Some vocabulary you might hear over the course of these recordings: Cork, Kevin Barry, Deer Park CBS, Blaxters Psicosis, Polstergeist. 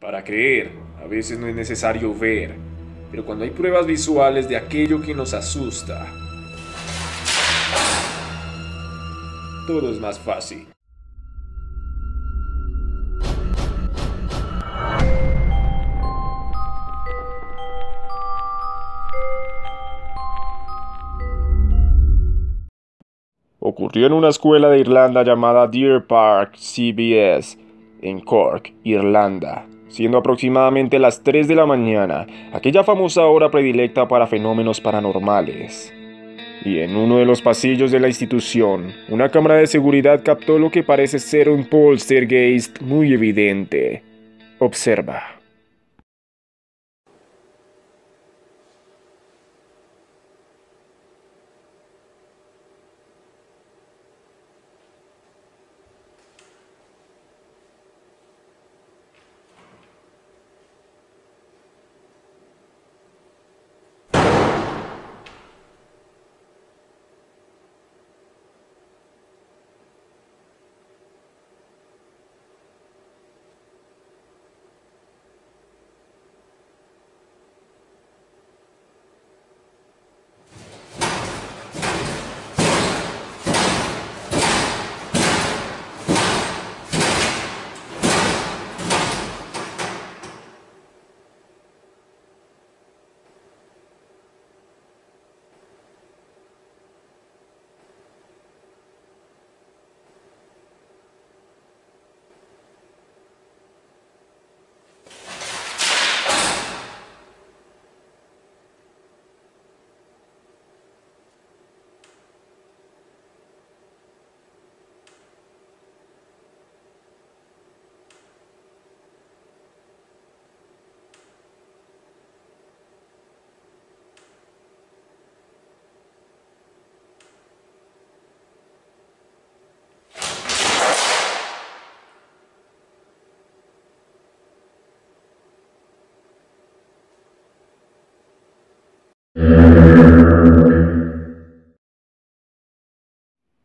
Para creer, a veces no es necesario ver, pero cuando hay pruebas visuales de aquello que nos asusta, todo es más fácil. Ocurrió en una escuela de Irlanda llamada Deer Park CBS, en Cork, Irlanda, siendo aproximadamente las 3 de la mañana, aquella famosa hora predilecta para fenómenos paranormales. Y en uno de los pasillos de la institución, una cámara de seguridad captó lo que parece ser un poltergeist muy evidente. Observa.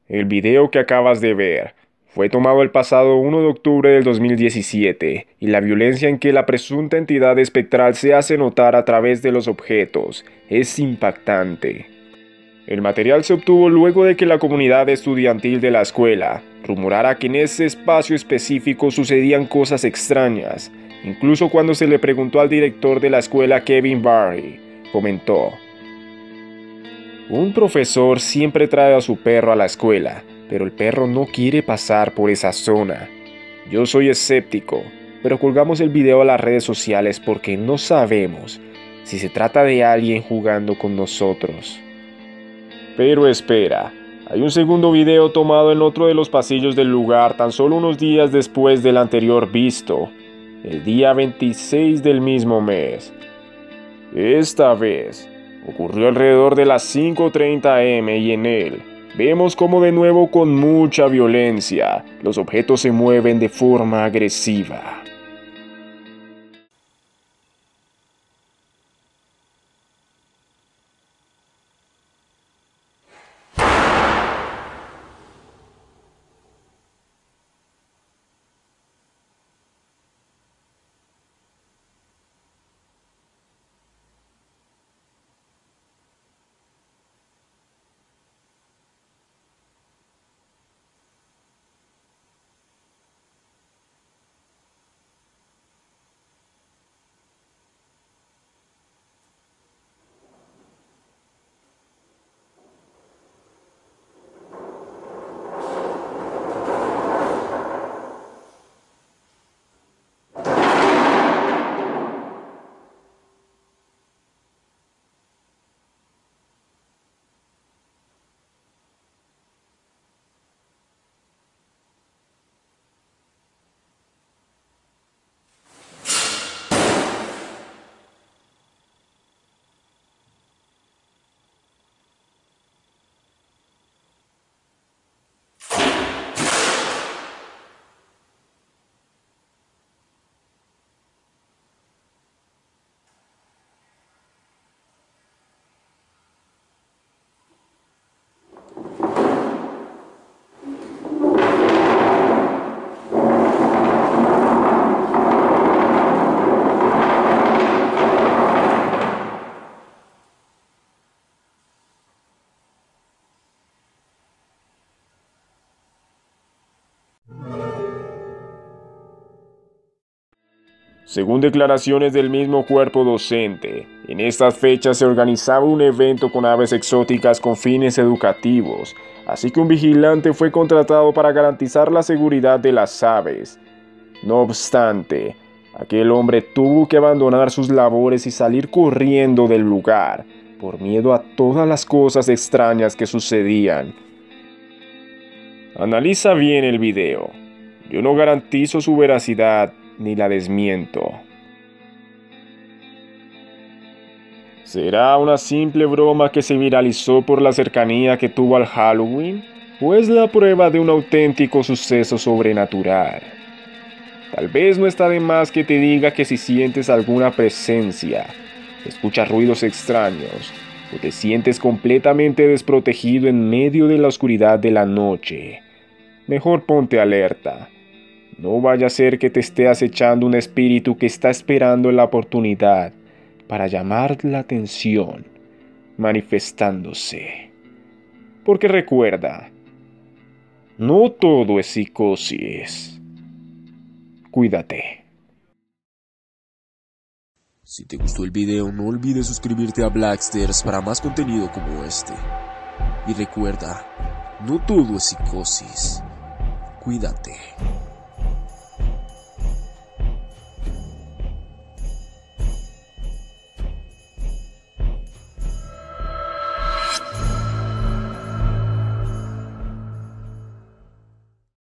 El video que acabas de ver fue tomado el pasado 1 de octubre del 2017 y la violencia en que la presunta entidad espectral se hace notar a través de los objetos es impactante. El material se obtuvo luego de que la comunidad estudiantil de la escuela rumorara que en ese espacio específico sucedían cosas extrañas, incluso cuando se le preguntó al director de la escuela Kevin Barry, comentó: "Un profesor siempre trae a su perro a la escuela, pero el perro no quiere pasar por esa zona. Yo soy escéptico, pero colgamos el video a las redes sociales porque no sabemos si se trata de alguien jugando con nosotros". Pero espera, hay un segundo video tomado en otro de los pasillos del lugar tan solo unos días después del anterior visto, el día 26 del mismo mes. Esta vez ocurrió alrededor de las 5:30 am y en él vemos como de nuevo con mucha violencia los objetos se mueven de forma agresiva. Según declaraciones del mismo cuerpo docente, en estas fechas se organizaba un evento con aves exóticas con fines educativos, así que un vigilante fue contratado para garantizar la seguridad de las aves. No obstante, aquel hombre tuvo que abandonar sus labores y salir corriendo del lugar, por miedo a todas las cosas extrañas que sucedían. Analiza bien el video. Yo no garantizo su veracidad, ni la desmiento. ¿Será una simple broma que se viralizó por la cercanía que tuvo al Halloween? ¿O es la prueba de un auténtico suceso sobrenatural? Tal vez no está de más que te diga que si sientes alguna presencia, escuchas ruidos extraños, o te sientes completamente desprotegido en medio de la oscuridad de la noche, mejor ponte alerta. No vaya a ser que te esté acechando un espíritu que está esperando la oportunidad para llamar la atención, manifestándose. Porque recuerda, no todo es psicosis. Cuídate. Si te gustó el video, no olvides suscribirte a Blaxters para más contenido como este. Y recuerda, no todo es psicosis. Cuídate.